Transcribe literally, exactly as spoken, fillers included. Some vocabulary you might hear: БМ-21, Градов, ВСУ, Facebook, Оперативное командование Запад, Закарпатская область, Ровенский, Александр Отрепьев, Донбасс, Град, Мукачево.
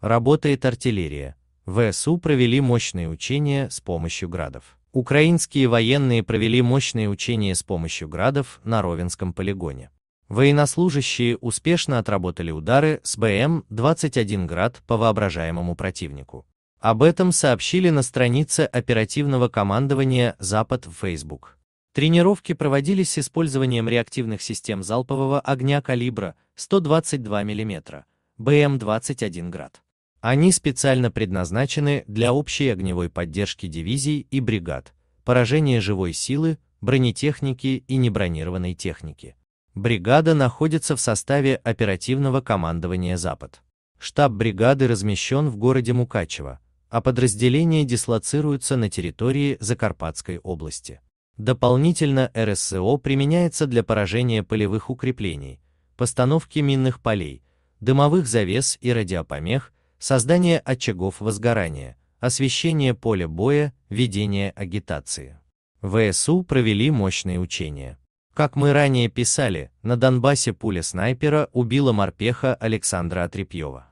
Работает артиллерия. ВСУ провели мощные учения с помощью градов. Украинские военные провели мощные учения с помощью градов на Ровенском полигоне. Военнослужащие успешно отработали удары с бэ эм двадцать один град по воображаемому противнику. Об этом сообщили на странице Оперативного командования Запад в Facebook. Тренировки проводились с использованием реактивных систем залпового огня калибра сто двадцать два миллиметра, бэ эм двадцать один град. Они специально предназначены для общей огневой поддержки дивизий и бригад, поражения живой силы, бронетехники и небронированной техники. Бригада находится в составе Оперативного командования Запад. Штаб бригады размещен в городе Мукачево, а подразделения дислоцируются на территории Закарпатской области. Дополнительно эр эс о применяется для поражения полевых укреплений, постановки минных полей, дымовых завес и радиопомех, создания очагов возгорания, освещения поля боя, ведения агитации. ВСУ провели мощные учения. Как мы ранее писали, на Донбассе пуля снайпера убила морпеха Александра Отрепьева.